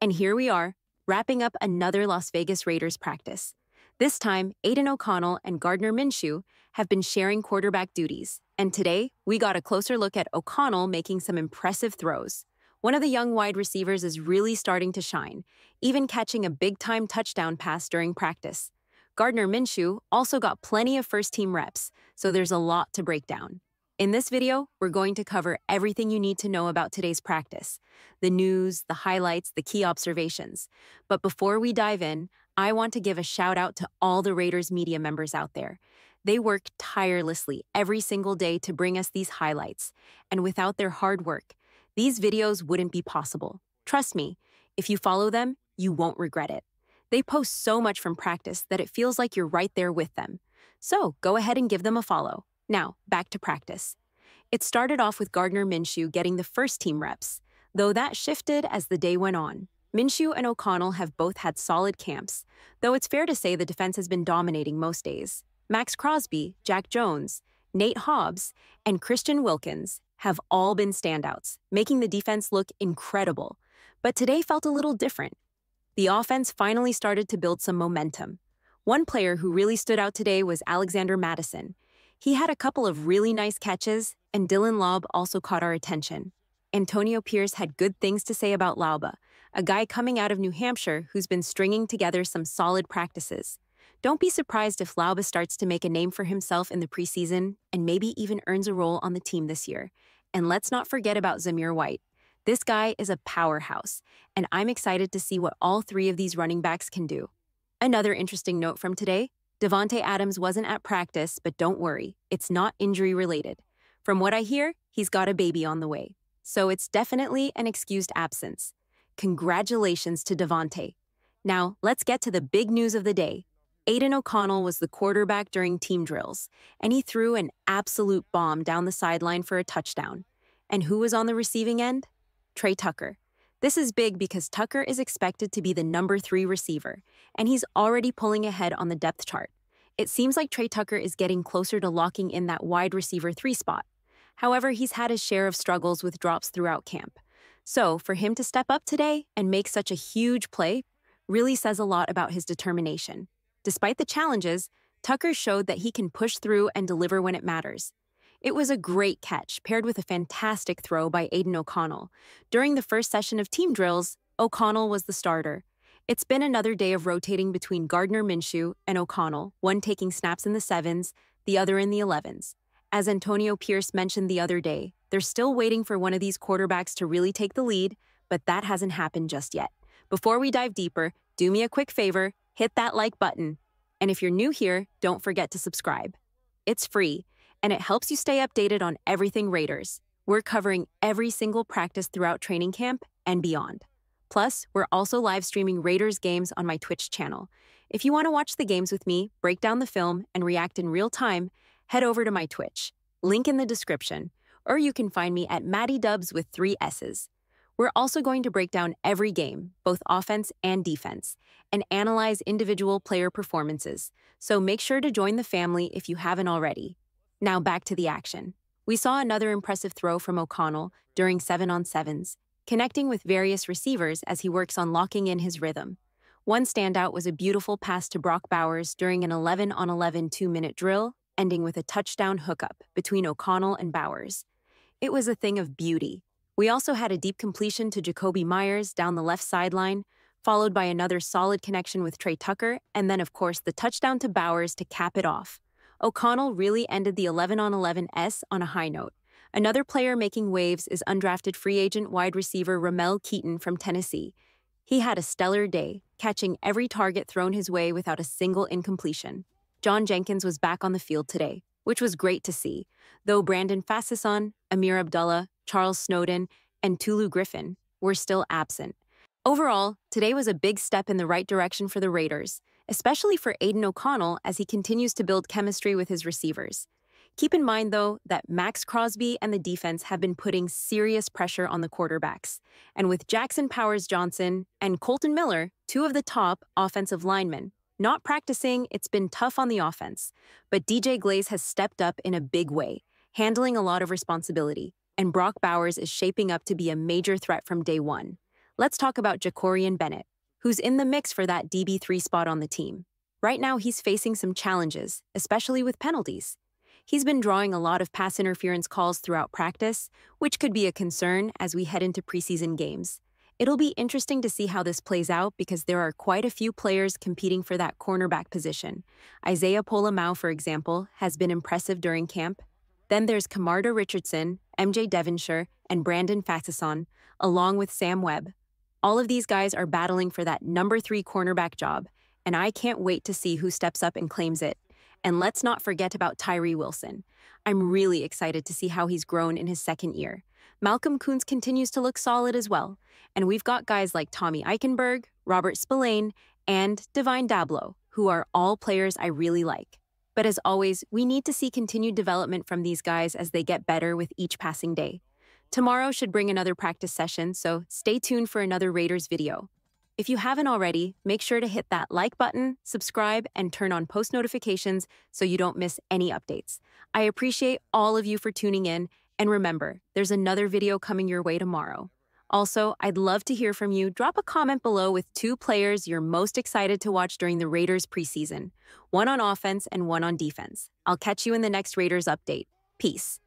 And here we are, wrapping up another Las Vegas Raiders practice. This time, Aiden O'Connell and Gardner Minshew have been sharing quarterback duties, and today we got a closer look at O'Connell making some impressive throws. One of the young wide receivers is really starting to shine, even catching a big-time touchdown pass during practice. Gardner Minshew also got plenty of first-team reps, so there's a lot to break down. In this video, we're going to cover everything you need to know about today's practice, the news, the highlights, the key observations. But before we dive in, I want to give a shout-out to all the Raiders media members out there. They work tirelessly every single day to bring us these highlights, and without their hard work, these videos wouldn't be possible. Trust me, if you follow them, you won't regret it. They post so much from practice that it feels like you're right there with them. So go ahead and give them a follow. Now, back to practice. It started off with Gardner Minshew getting the first team reps, though that shifted as the day went on. Minshew and O'Connell have both had solid camps, though it's fair to say the defense has been dominating most days. Max Crosby, Jack Jones, Nate Hobbs, and Christian Wilkins have all been standouts, making the defense look incredible. But today felt a little different. The offense finally started to build some momentum. One player who really stood out today was Alexander Madison. He had a couple of really nice catches, and Dylan Laub also caught our attention. Antonio Pierce had good things to say about Laub, a guy coming out of New Hampshire who's been stringing together some solid practices. Don't be surprised if Laub starts to make a name for himself in the preseason and maybe even earns a role on the team this year. And let's not forget about Zamir White. This guy is a powerhouse, and I'm excited to see what all three of these running backs can do. Another interesting note from today, Devonte Adams wasn't at practice, but don't worry, it's not injury-related. From what I hear, he's got a baby on the way, so it's definitely an excused absence. Congratulations to Devonte. Now, let's get to the big news of the day. Aiden O'Connell was the quarterback during team drills, and he threw an absolute bomb down the sideline for a touchdown. And who was on the receiving end? Trey Tucker. This is big because Tucker is expected to be the number 3 receiver, and he's already pulling ahead on the depth chart. It seems like Trey Tucker is getting closer to locking in that wide receiver 3 spot. However, he's had his share of struggles with drops throughout camp. So for him to step up today and make such a huge play really says a lot about his determination. Despite the challenges, Tucker showed that he can push through and deliver when it matters. It was a great catch, paired with a fantastic throw by Aiden O'Connell. During the first session of team drills, O'Connell was the starter. It's been another day of rotating between Gardner Minshew and O'Connell, one taking snaps in the 7s, the other in the 11s. As Antonio Pierce mentioned the other day, they're still waiting for one of these quarterbacks to really take the lead, but that hasn't happened just yet. Before we dive deeper, do me a quick favor, hit that like button. And if you're new here, don't forget to subscribe. It's free, and it helps you stay updated on everything Raiders. We're covering every single practice throughout training camp and beyond. Plus, we're also live streaming Raiders games on my Twitch channel. If you want to watch the games with me, break down the film, and react in real time, head over to my Twitch. Link in the description. Or you can find me at MattyDubs with 3 S's. We're also going to break down every game, both offense and defense, and analyze individual player performances. So make sure to join the family if you haven't already. Now back to the action. We saw another impressive throw from O'Connell during 7-on-7s, connecting with various receivers as he works on locking in his rhythm. One standout was a beautiful pass to Brock Bowers during an 11-on-11 2-minute drill, ending with a touchdown hookup between O'Connell and Bowers. It was a thing of beauty. We also had a deep completion to Jacoby Myers down the left sideline, followed by another solid connection with Trey Tucker, and then, of course, the touchdown to Bowers to cap it off. O'Connell really ended the 11-on-11s on a high note. Another player making waves is undrafted free agent wide receiver Ramel Keaton from Tennessee. He had a stellar day, catching every target thrown his way without a single incompletion. John Jenkins was back on the field today, which was great to see, though Brandon Fasison, Amir Abdullah, Charles Snowden, and Tulu Griffin were still absent. Overall, today was a big step in the right direction for the Raiders, especially for Aiden O'Connell as he continues to build chemistry with his receivers. Keep in mind, though, that Max Crosby and the defense have been putting serious pressure on the quarterbacks. And with Jackson Powers Johnson and Colton Miller, two of the top offensive linemen, not practicing, it's been tough on the offense. But DJ Glaze has stepped up in a big way, handling a lot of responsibility. And Brock Bowers is shaping up to be a major threat from day 1. Let's talk about Jacorian Bennett, who's in the mix for that DB3 spot on the team. Right now, he's facing some challenges, especially with penalties. He's been drawing a lot of pass interference calls throughout practice, which could be a concern as we head into preseason games. It'll be interesting to see how this plays out because there are quite a few players competing for that cornerback position. Isaiah Polamau, for example, has been impressive during camp. Then there's Kamardo Richardson, MJ Devonshire, and Brandon Fasison, along with Sam Webb. All of these guys are battling for that number 3 cornerback job, and I can't wait to see who steps up and claims it. And let's not forget about Tyree Wilson. I'm really excited to see how he's grown in his second year. Malcolm Koontz continues to look solid as well, and we've got guys like Tommy Eichenberg, Robert Spillane, and Divine Dablo, who are all players I really like. But as always, we need to see continued development from these guys as they get better with each passing day. Tomorrow should bring another practice session, so stay tuned for another Raiders video. If you haven't already, make sure to hit that like button, subscribe, and turn on post notifications so you don't miss any updates. I appreciate all of you for tuning in, and remember, there's another video coming your way tomorrow. Also, I'd love to hear from you. Drop a comment below with 2 players you're most excited to watch during the Raiders preseason, one on offense and one on defense. I'll catch you in the next Raiders update. Peace.